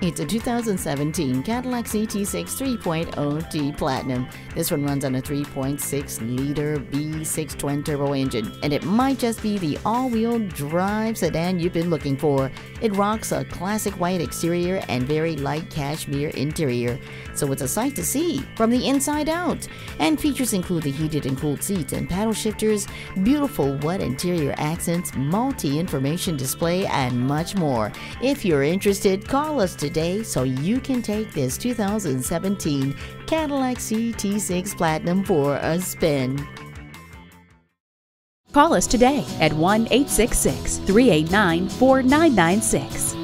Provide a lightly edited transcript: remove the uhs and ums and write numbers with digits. It's a 2017 Cadillac CT6 3.0T Platinum. This one runs on a 3.6-liter V6 twin-turbo engine, and it might just be the all-wheel drive sedan you've been looking for. It rocks a classic white exterior and very light cashmere interior, so it's a sight to see from the inside out. And features include the heated and cooled seats and paddle shifters, beautiful wet interior accents, multi-information display, and much more. If you're interested, call us today so you can take this 2017 Cadillac CT6 Platinum for a spin. Call us today at 1-866-389-4996.